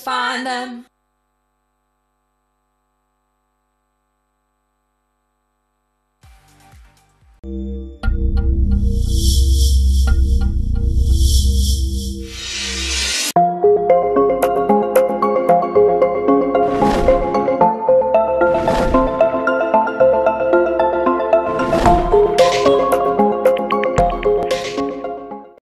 to find them.